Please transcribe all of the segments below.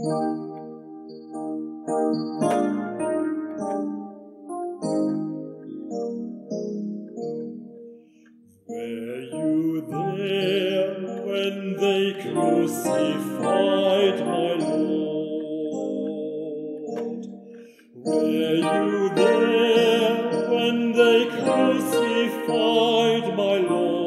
Were you there when they crucified my Lord? Were you there when they crucified my Lord?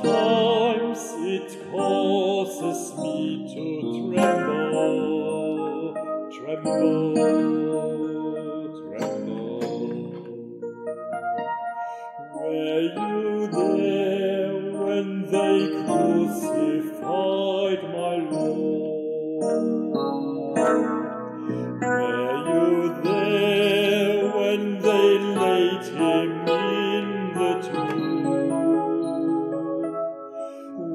Sometimes it causes me to tremble, tremble, tremble. Were you there when they crucified my Lord? Were you there when they laid him in the tomb?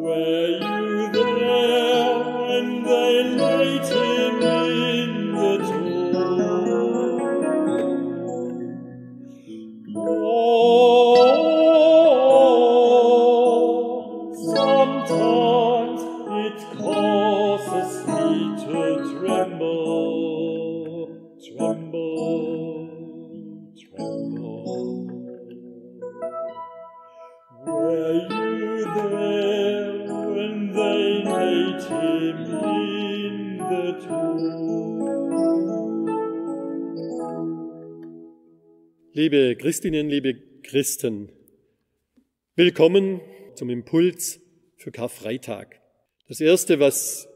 Were you there when they laid him in the tomb? Oh, sometimes it causes me to tremble, tremble, tremble. Were you there when they laid him in the tomb? Liebe Christinnen, liebe Christen, willkommen zum Impuls für Karfreitag. Das Erste, was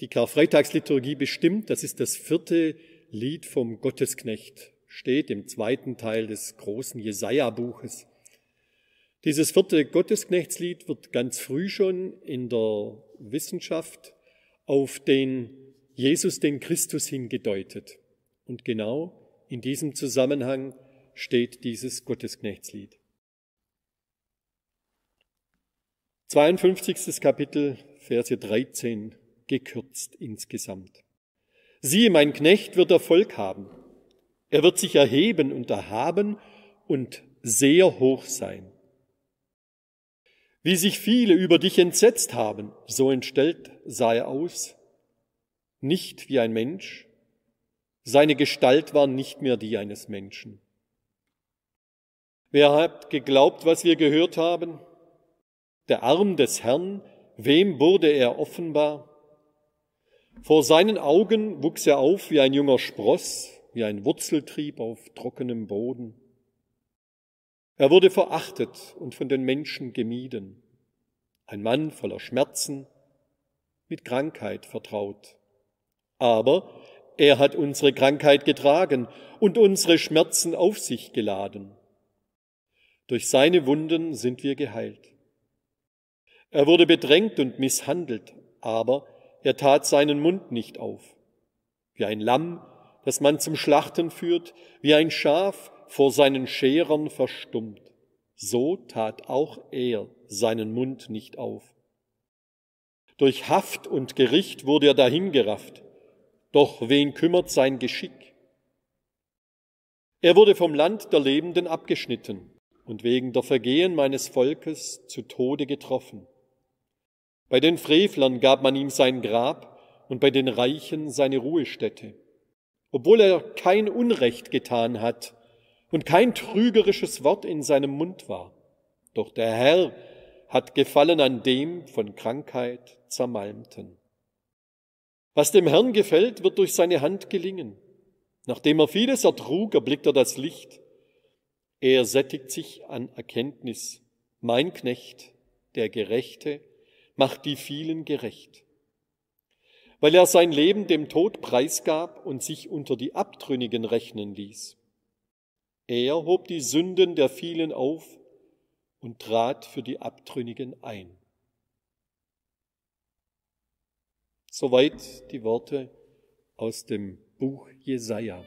die Karfreitagsliturgie bestimmt, das ist das 4. Lied vom Gottesknecht, steht im 2. Teil des großen Jesaja-Buches. Dieses 4. Gottesknechtslied wird ganz früh schon in der Wissenschaft auf den Jesus, den Christus hingedeutet. Und genau in diesem Zusammenhang steht dieses Gottesknechtslied. 52. Kapitel, Verse 13, gekürzt insgesamt. Siehe, mein Knecht wird Erfolg haben. Er wird sich erheben und erhaben und sehr hoch sein. Wie sich viele über dich entsetzt haben, so entstellt sah er aus, nicht wie ein Mensch, seine Gestalt war nicht mehr die eines Menschen. Wer hat geglaubt, was wir gehört haben? Der Arm des Herrn, wem wurde er offenbar? Vor seinen Augen wuchs er auf wie ein junger Spross, wie ein Wurzeltrieb auf trockenem Boden. Er wurde verachtet und von den Menschen gemieden, ein Mann voller Schmerzen, mit Krankheit vertraut. Aber er hat unsere Krankheit getragen und unsere Schmerzen auf sich geladen. Durch seine Wunden sind wir geheilt. Er wurde bedrängt und misshandelt, aber er tat seinen Mund nicht auf. Wie ein Lamm, das man zum Schlachten führt, wie ein Schaf, vor seinen Scherern verstummt, so tat auch er seinen Mund nicht auf. Durch Haft und Gericht wurde er dahingerafft, doch wen kümmert sein Geschick? Er wurde vom Land der Lebenden abgeschnitten und wegen der Vergehen meines Volkes zu Tode getroffen. Bei den Frevlern gab man ihm sein Grab und bei den Reichen seine Ruhestätte, obwohl er kein Unrecht getan hat, und kein trügerisches Wort in seinem Mund war. Doch der Herr hat Gefallen an dem von Krankheit Zermalmten. Was dem Herrn gefällt, wird durch seine Hand gelingen. Nachdem er vieles ertrug, erblickt er das Licht. Er sättigt sich an Erkenntnis. Mein Knecht, der Gerechte, macht die vielen gerecht. Weil er sein Leben dem Tod preisgab und sich unter die Abtrünnigen rechnen ließ. Er hob die Sünden der vielen auf und trat für die Abtrünnigen ein. Soweit die Worte aus dem Buch Jesaja.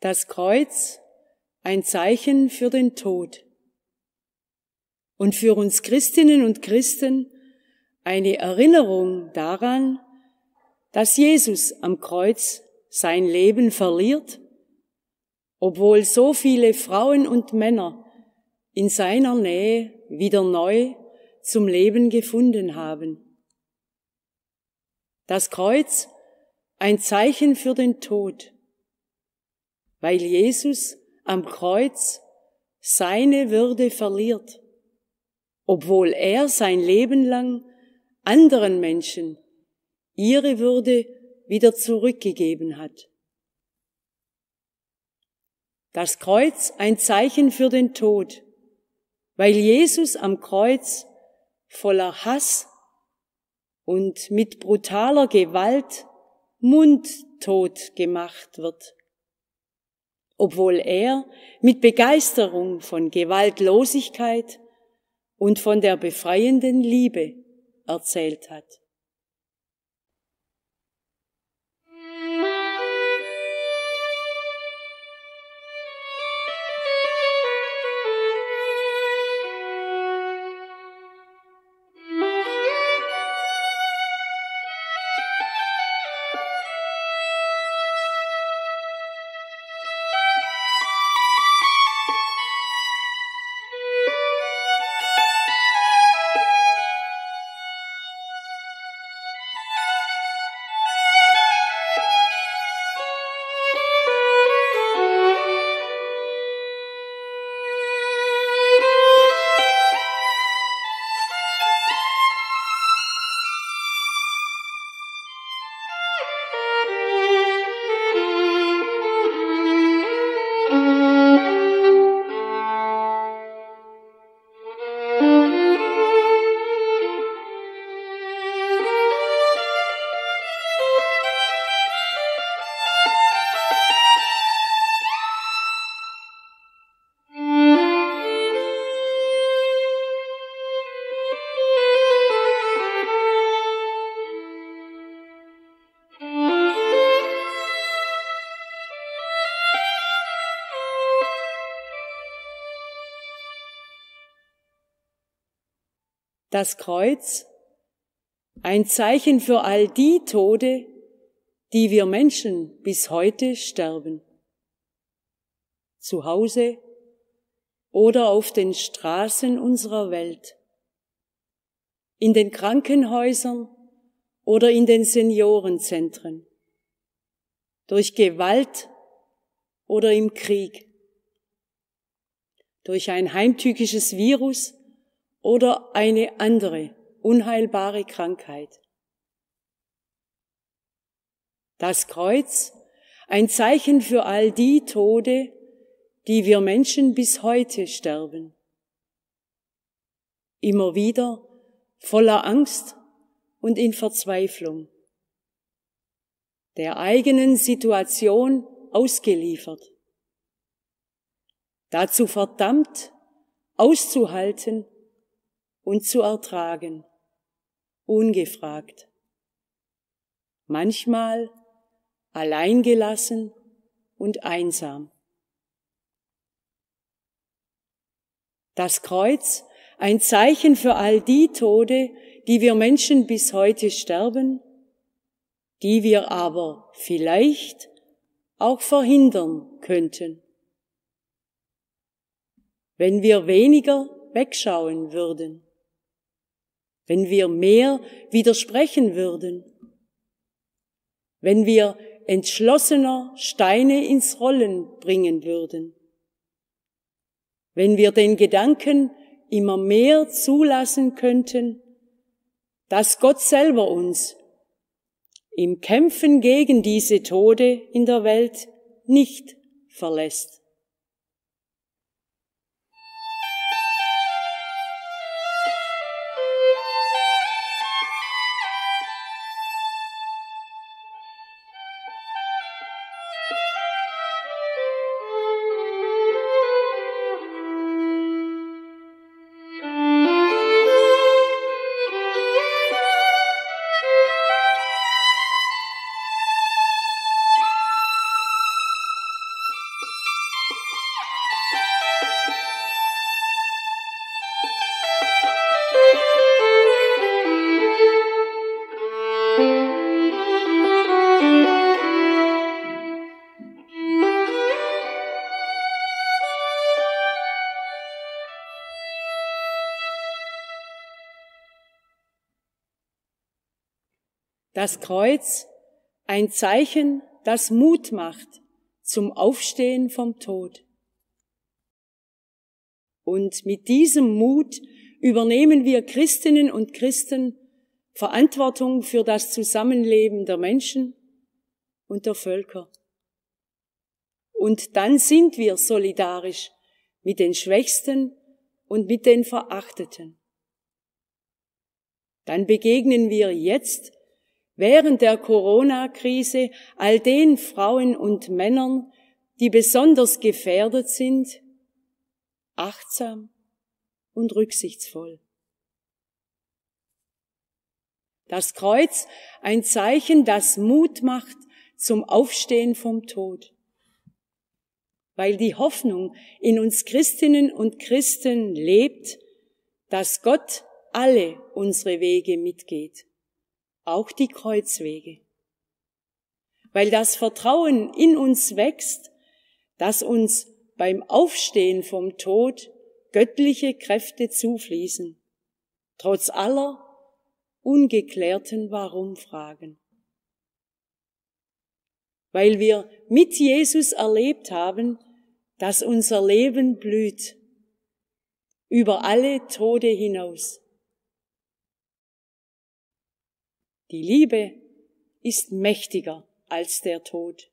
Das Kreuz, ein Zeichen für den Tod und für uns Christinnen und Christen eine Erinnerung daran, dass Jesus am Kreuz sein Leben verliert, obwohl so viele Frauen und Männer in seiner Nähe wieder neu zum Leben gefunden haben. Das Kreuz, ein Zeichen für den Tod, weil Jesus am Kreuz seine Würde verliert, obwohl er sein Leben lang anderen Menschen ihre Würde wieder zurückgegeben hat. Das Kreuz, ein Zeichen für den Tod, weil Jesus am Kreuz voller Hass und mit brutaler Gewalt mundtot gemacht wird, obwohl er mit Begeisterung von Gewaltlosigkeit und von der befreienden Liebe erzählt hat. Das Kreuz, ein Zeichen für all die Tode, die wir Menschen bis heute sterben. Zu Hause oder auf den Straßen unserer Welt, in den Krankenhäusern oder in den Seniorenzentren, durch Gewalt oder im Krieg, durch ein heimtückisches Virus oder eine andere unheilbare Krankheit. Das Kreuz, ein Zeichen für all die Tode, die wir Menschen bis heute sterben. Immer wieder voller Angst und in Verzweiflung, der eigenen Situation ausgeliefert, dazu verdammt, auszuhalten und zu ertragen, ungefragt, manchmal alleingelassen und einsam. Das Kreuz, ein Zeichen für all die Tode, die wir Menschen bis heute sterben, die wir aber vielleicht auch verhindern könnten, wenn wir weniger wegschauen würden, wenn wir mehr widersprechen würden, wenn wir entschlossener Steine ins Rollen bringen würden, wenn wir den Gedanken immer mehr zulassen könnten, dass Gott selber uns im Kämpfen gegen diese Tode in der Welt nicht verlässt. Das Kreuz, ein Zeichen, das Mut macht zum Aufstehen vom Tod. Und mit diesem Mut übernehmen wir Christinnen und Christen Verantwortung für das Zusammenleben der Menschen und der Völker. Und dann sind wir solidarisch mit den Schwächsten und mit den Verachteten. Dann begegnen wir jetzt während der Corona-Krise all den Frauen und Männern, die besonders gefährdet sind, achtsam und rücksichtsvoll. Das Kreuz, ein Zeichen, das Mut macht zum Aufstehen vom Tod, weil die Hoffnung in uns Christinnen und Christen lebt, dass Gott alle unsere Wege mitgeht, auch die Kreuzwege, weil das Vertrauen in uns wächst, dass uns beim Aufstehen vom Tod göttliche Kräfte zufließen, trotz aller ungeklärten Warum-Fragen. Weil wir mit Jesus erlebt haben, dass unser Leben blüht, über alle Tode hinaus. Die Liebe ist mächtiger als der Tod.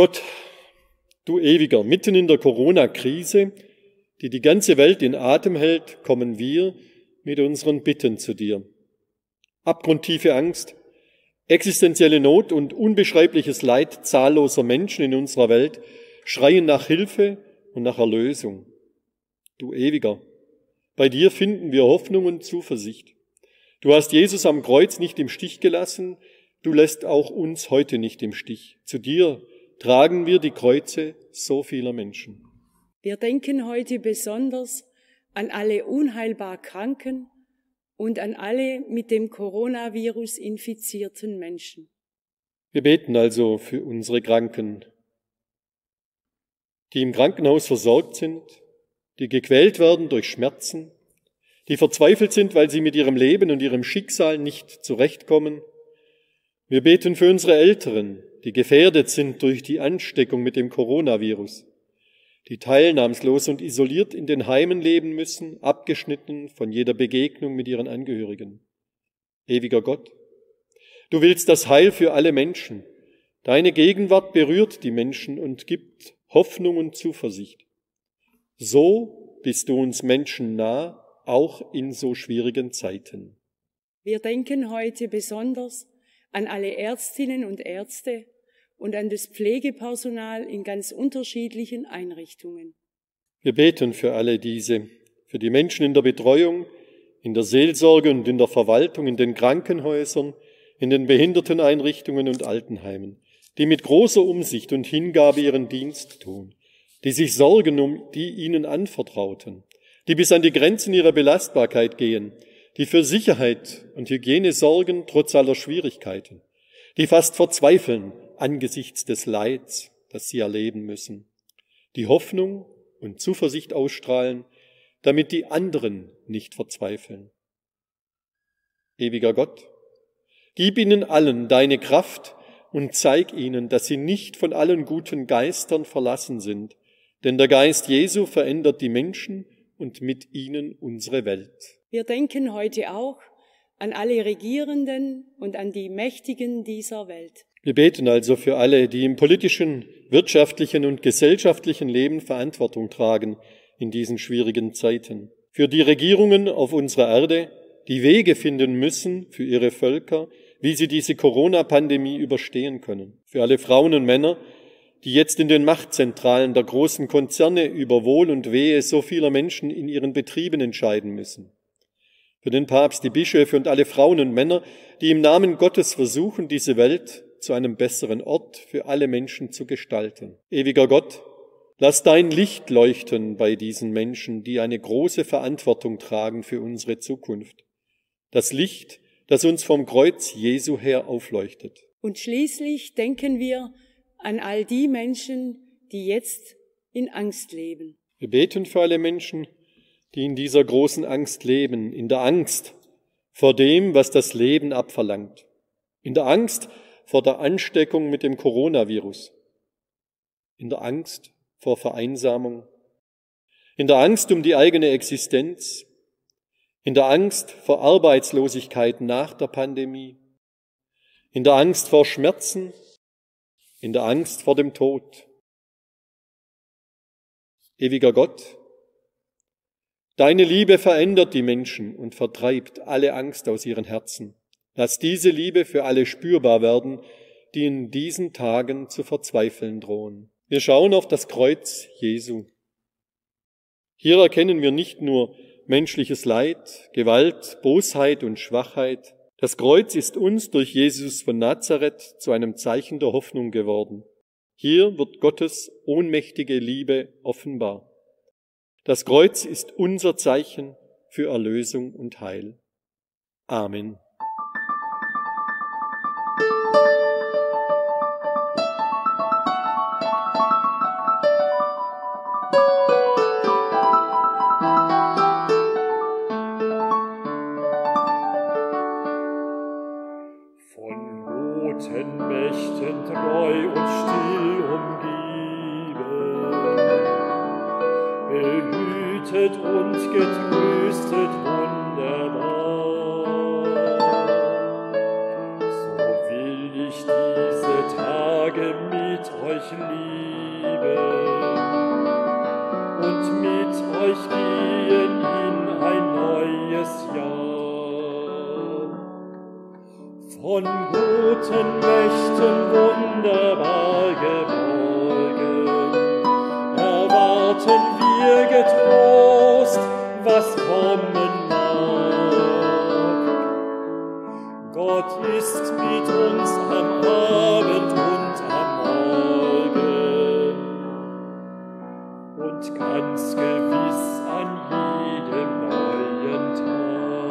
Gott, du Ewiger, mitten in der Corona-Krise, die die ganze Welt in Atem hält, kommen wir mit unseren Bitten zu dir. Abgrundtiefe Angst, existenzielle Not und unbeschreibliches Leid zahlloser Menschen in unserer Welt schreien nach Hilfe und nach Erlösung. Du Ewiger, bei dir finden wir Hoffnung und Zuversicht. Du hast Jesus am Kreuz nicht im Stich gelassen, du lässt auch uns heute nicht im Stich. Zu dir tragen wir die Kreuze so vieler Menschen. Wir denken heute besonders an alle unheilbar Kranken und an alle mit dem Coronavirus infizierten Menschen. Wir beten also für unsere Kranken, die im Krankenhaus versorgt sind, die gequält werden durch Schmerzen, die verzweifelt sind, weil sie mit ihrem Leben und ihrem Schicksal nicht zurechtkommen. Wir beten für unsere Älteren, die gefährdet sind durch die Ansteckung mit dem Coronavirus, die teilnahmslos und isoliert in den Heimen leben müssen, abgeschnitten von jeder Begegnung mit ihren Angehörigen. Ewiger Gott, du willst das Heil für alle Menschen. Deine Gegenwart berührt die Menschen und gibt Hoffnung und Zuversicht. So bist du uns Menschen nah, auch in so schwierigen Zeiten. Wir denken heute besonders an alle Ärztinnen und Ärzte und an das Pflegepersonal in ganz unterschiedlichen Einrichtungen. Wir beten für alle diese, für die Menschen in der Betreuung, in der Seelsorge und in der Verwaltung, in den Krankenhäusern, in den Behinderteneinrichtungen und Altenheimen, die mit großer Umsicht und Hingabe ihren Dienst tun, die sich sorgen um die ihnen Anvertrauten, die bis an die Grenzen ihrer Belastbarkeit gehen, die für Sicherheit und Hygiene sorgen, trotz aller Schwierigkeiten, die fast verzweifeln angesichts des Leids, das sie erleben müssen, die Hoffnung und Zuversicht ausstrahlen, damit die anderen nicht verzweifeln. Ewiger Gott, gib ihnen allen deine Kraft und zeig ihnen, dass sie nicht von allen guten Geistern verlassen sind, denn der Geist Jesu verändert die Menschen und mit ihnen unsere Welt. Wir denken heute auch an alle Regierenden und an die Mächtigen dieser Welt. Wir beten also für alle, die im politischen, wirtschaftlichen und gesellschaftlichen Leben Verantwortung tragen in diesen schwierigen Zeiten. Für die Regierungen auf unserer Erde, die Wege finden müssen für ihre Völker, wie sie diese Corona-Pandemie überstehen können. Für alle Frauen und Männer, die jetzt in den Machtzentralen der großen Konzerne über Wohl und Wehe so vieler Menschen in ihren Betrieben entscheiden müssen. Für den Papst, die Bischöfe und alle Frauen und Männer, die im Namen Gottes versuchen, diese Welt zu einem besseren Ort für alle Menschen zu gestalten. Ewiger Gott, lass dein Licht leuchten bei diesen Menschen, die eine große Verantwortung tragen für unsere Zukunft. Das Licht, das uns vom Kreuz Jesu her aufleuchtet. Und schließlich denken wir an all die Menschen, die jetzt in Angst leben. Wir beten für alle Menschen, die in dieser großen Angst leben, in der Angst vor dem, was das Leben abverlangt, in der Angst vor der Ansteckung mit dem Coronavirus, in der Angst vor Vereinsamung, in der Angst um die eigene Existenz, in der Angst vor Arbeitslosigkeit nach der Pandemie, in der Angst vor Schmerzen, in der Angst vor dem Tod. Ewiger Gott, deine Liebe verändert die Menschen und vertreibt alle Angst aus ihren Herzen. Lass diese Liebe für alle spürbar werden, die in diesen Tagen zu verzweifeln drohen. Wir schauen auf das Kreuz Jesu. Hier erkennen wir nicht nur menschliches Leid, Gewalt, Bosheit und Schwachheit. Das Kreuz ist uns durch Jesus von Nazareth zu einem Zeichen der Hoffnung geworden. Hier wird Gottes ohnmächtige Liebe offenbar. Das Kreuz ist unser Zeichen für Erlösung und Heil. Amen. euch lieben und mit euch gehen in ein neues Jahr. Von guten Mächten wunderbar geborgen, erwarten wir getrost, was kommen mag. Gott ist mit uns am Abend und am Morgen und ganz gewiss an jedem neuen Tag.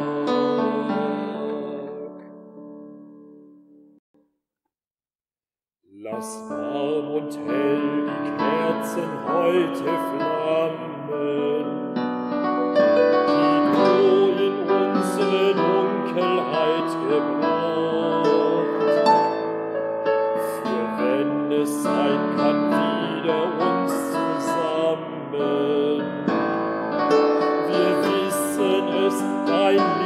Lass warm und hell die Kerzen heute flammen, Dunkelheit gebracht. Für wenn es sein kann, wieder uns zusammen. Wir wissen es, dein